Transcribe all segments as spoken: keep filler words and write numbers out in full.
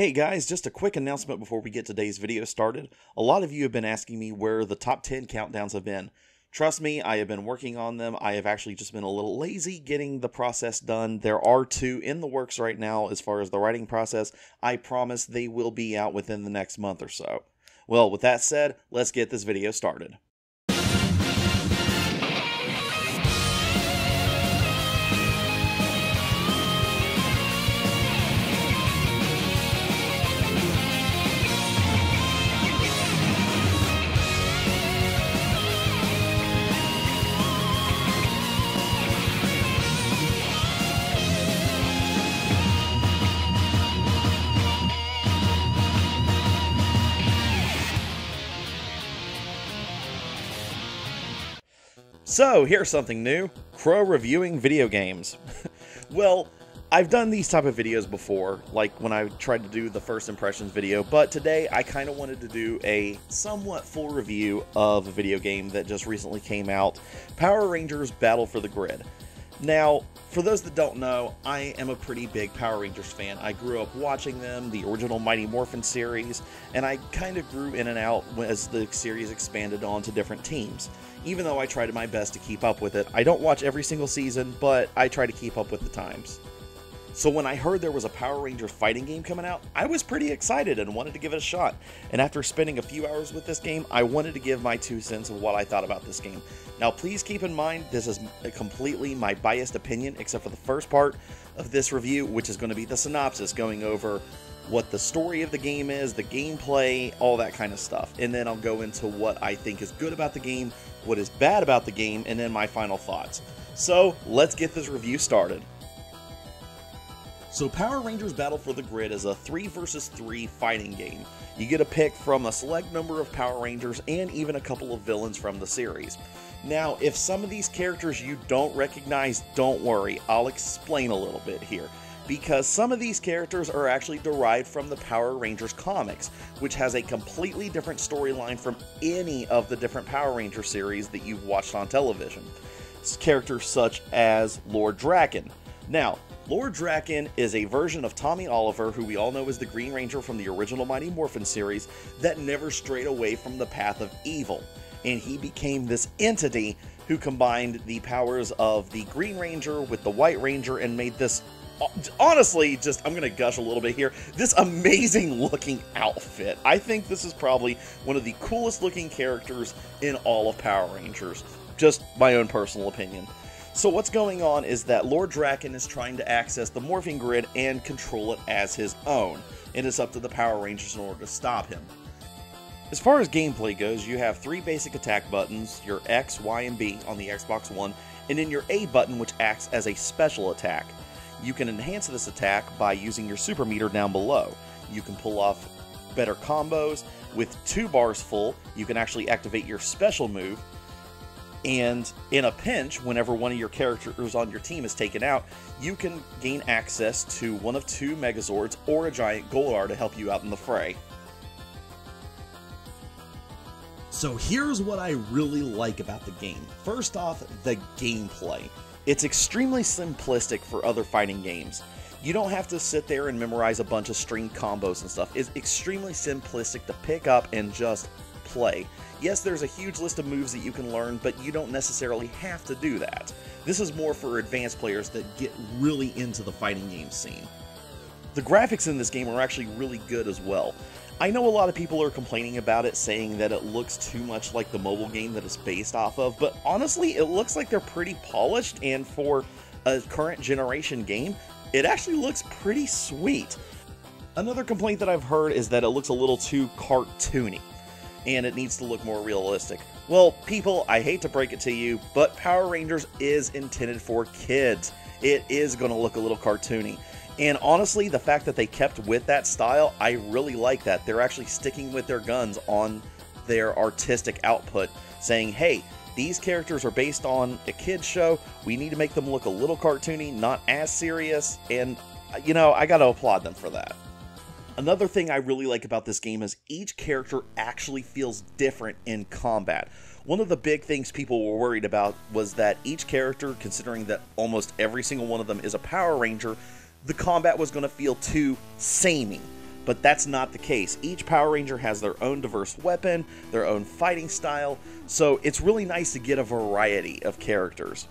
Hey guys, just a quick announcement before we get today's video started. A lot of you have been asking me where the top ten countdowns have been. Trust me, I have been working on them. I have actually just been a little lazy getting the process done. There are two in the works right now as far as the writing process. I promise they will be out within the next month or so. Well, with that said, let's get this video started. So, here's something new, Crow reviewing video games. Well, I've done these type of videos before, like when I tried to do the first impressions video, but today I kind of wanted to do a somewhat full review of a video game that just recently came out, Power Rangers Battle for the Grid. Now, for those that don't know, I am a pretty big Power Rangers fan. I grew up watching them, the original Mighty Morphin series, and I kind of grew in and out as the series expanded on to different teams. Even though I tried my best to keep up with it, I don't watch every single season, but I try to keep up with the times. So when I heard there was a Power Ranger fighting game coming out, I was pretty excited and wanted to give it a shot. And after spending a few hours with this game, I wanted to give my two cents of what I thought about this game. Now please keep in mind, this is completely my biased opinion, except for the first part of this review, which is going to be the synopsis, going over what the story of the game is, the gameplay, all that kind of stuff. And then I'll go into what I think is good about the game, what is bad about the game, and then my final thoughts. So let's get this review started. So Power Rangers Battle for the Grid is a three versus three fighting game. You get a pick from a select number of Power Rangers and even a couple of villains from the series. Now, if some of these characters you don't recognize, don't worry, I'll explain a little bit here, because some of these characters are actually derived from the Power Rangers comics, which has a completely different storyline from any of the different Power Ranger series that you've watched on television. Characters such as Lord Drakkon. Now, Lord Drakkon is a version of Tommy Oliver, who we all know is the Green Ranger from the original Mighty Morphin series, that never strayed away from the path of evil, and he became this entity who combined the powers of the Green Ranger with the White Ranger and made this, honestly, just, I'm going to gush a little bit here, this amazing looking outfit. I think this is probably one of the coolest looking characters in all of Power Rangers. Just my own personal opinion. So what's going on is that Lord Drakkon is trying to access the morphing grid and control it as his own, and it's up to the Power Rangers in order to stop him. As far as gameplay goes, you have three basic attack buttons, your X, Y, and B on the Xbox One, and then your A button, which acts as a special attack. You can enhance this attack by using your super meter down below. You can pull off better combos. With two bars full, you can actually activate your special move. And in a pinch, whenever one of your characters on your team is taken out, you can gain access to one of two Megazords or a giant Goldar to help you out in the fray. So here's what I really like about the game. First off, the gameplay. It's extremely simplistic for other fighting games. You don't have to sit there and memorize a bunch of string combos and stuff. It's extremely simplistic to pick up and just play. Yes, there's a huge list of moves that you can learn, but you don't necessarily have to do that. This is more for advanced players that get really into the fighting game scene. The graphics in this game are actually really good as well. I know a lot of people are complaining about it, saying that it looks too much like the mobile game that it's based off of, but honestly, it looks like they're pretty polished, and for a current generation game, it actually looks pretty sweet. Another complaint that I've heard is that it looks a little too cartoony, and it needs to look more realistic. Well, people, I hate to break it to you, but Power Rangers is intended for kids. It is going to look a little cartoony. And honestly, the fact that they kept with that style, I really like that. They're actually sticking with their guns on their artistic output, saying, hey, these characters are based on a kid's show. We need to make them look a little cartoony, not as serious. And, you know, I got to applaud them for that. Another thing I really like about this game is each character actually feels different in combat. One of the big things people were worried about was that each character, considering that almost every single one of them is a Power Ranger, the combat was going to feel too samey. but that's not the case. Each Power Ranger has their own diverse weapon, their own fighting style, so it's really nice to get a variety of characters.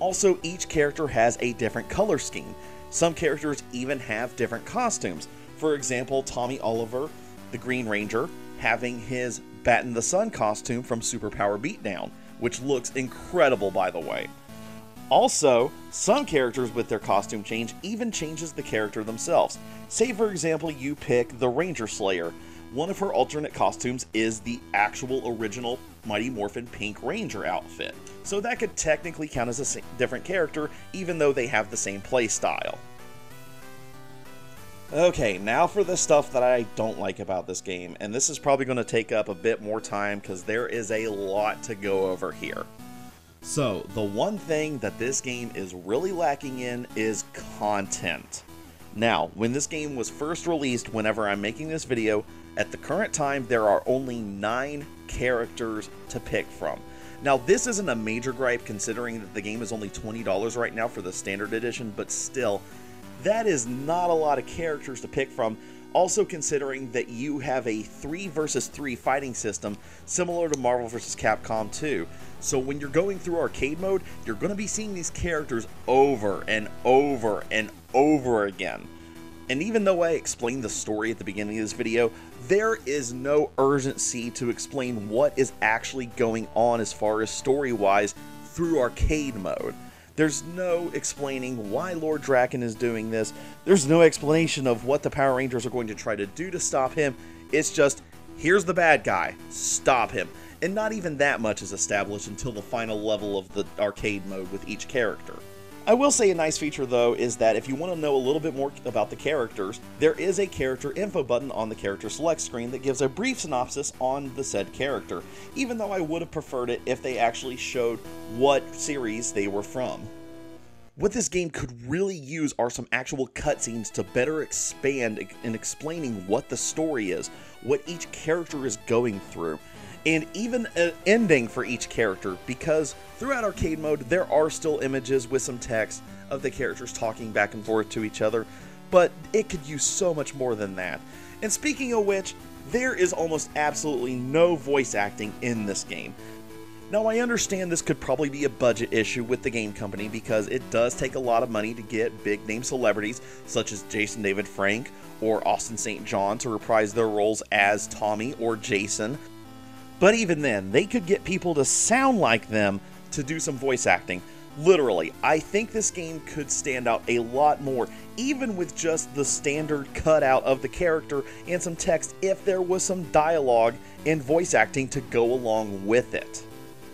Also, each character has a different color scheme. Some characters even have different costumes. For example, Tommy Oliver, the Green Ranger, having his Bat in the Sun costume from Superpower Beatdown, which looks incredible, by the way. Also, some characters with their costume change even changes the character themselves. Say, for example, you pick the Ranger Slayer. One of her alternate costumes is the actual original Mighty Morphin Pink Ranger outfit. So that could technically count as a different character, even though they have the same play style. Okay, now for the stuff that I don't like about this game, and this is probably going to take up a bit more time because there is a lot to go over here. So, the one thing that this game is really lacking in is content. Now, when this game was first released, whenever I'm making this video, at the current time there are only nine characters to pick from. Now, this isn't a major gripe considering that the game is only twenty dollars right now for the standard edition, but still, that is not a lot of characters to pick from, also considering that you have a three versus three fighting system similar to Marvel versus. Capcom two. So when you're going through arcade mode, you're going to be seeing these characters over and over and over again. And even though I explained the story at the beginning of this video, there is no urgency to explain what is actually going on as far as story-wise through arcade mode. There's no explaining why Lord Drakkon is doing this. There's no explanation of what the Power Rangers are going to try to do to stop him. It's just, here's the bad guy, stop him. And not even that much is established until the final level of the arcade mode with each character. I will say a nice feature though is that if you want to know a little bit more about the characters, there is a character info button on the character select screen that gives a brief synopsis on the said character, even though I would have preferred it if they actually showed what series they were from. What this game could really use are some actual cutscenes to better expand in explaining what the story is, what each character is going through, and even an ending for each character, because throughout arcade mode there are still images with some text of the characters talking back and forth to each other, but it could use so much more than that. And speaking of which, there is almost absolutely no voice acting in this game. Now, I understand this could probably be a budget issue with the game company because it does take a lot of money to get big name celebrities such as Jason David Frank or Austin Saint John to reprise their roles as Tommy or Jason. But even then, they could get people to sound like them to do some voice acting. Literally, I think this game could stand out a lot more, even with just the standard cutout of the character and some text, if there was some dialogue and voice acting to go along with it.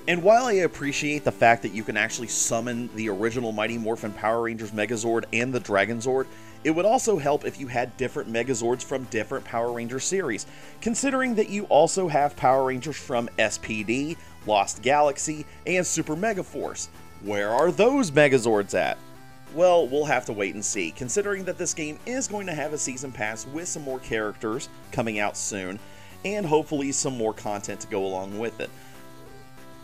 And while I appreciate the fact that you can actually summon the original Mighty Morphin Power Rangers Megazord and the Dragonzord, it would also help if you had different Megazords from different Power Ranger series, considering that you also have Power Rangers from S P D, Lost Galaxy, and Super Megaforce. Where are those Megazords at? Well, we'll have to wait and see, considering that this game is going to have a season pass with some more characters coming out soon, and hopefully some more content to go along with it.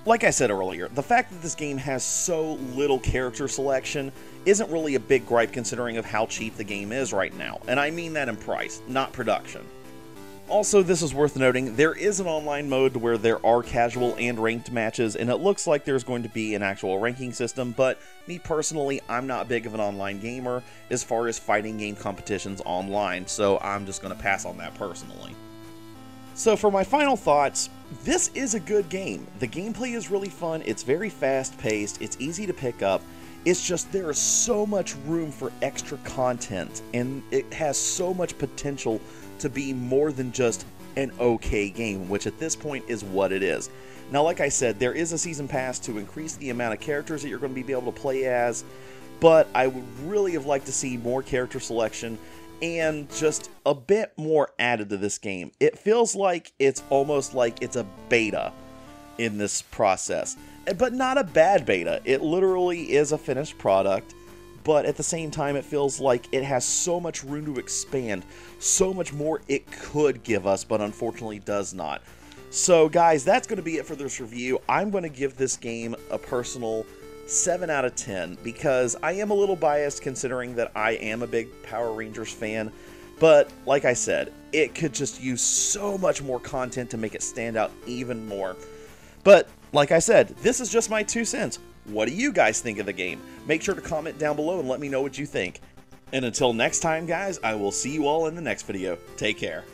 Like I said earlier, the fact that this game has so little character selection isn't really a big gripe considering of how cheap the game is right now, and I mean that in price, not production. Also, this is worth noting, there is an online mode where there are casual and ranked matches, and it looks like there's going to be an actual ranking system, but me personally, I'm not big of an online gamer as far as fighting game competitions online, so I'm just going to pass on that personally. So for my final thoughts, this is a good game. The gameplay is really fun, it's very fast-paced, it's easy to pick up, it's just there is so much room for extra content, and it has so much potential to be more than just an okay game, which at this point is what it is. Now, like I said, there is a season pass to increase the amount of characters that you're going to be able to play as, but I would really have liked to see more character selection and just a bit more added to this game. It feels like it's almost like it's a beta in this process, but not a bad beta. It literally is a finished product, but at the same time it feels like it has so much room to expand, so much more it could give us, but unfortunately does not. So guys, that's going to be it for this review. I'm going to give this game a personal seven out of ten because I am a little biased considering that I am a big Power Rangers fan, But like I said, it could just use so much more content to make it stand out even more. But like I said, this is just my two cents. What do you guys think of the game? Make sure to comment down below and let me know what you think. And until next time, guys, I will see you all in the next video. Take care.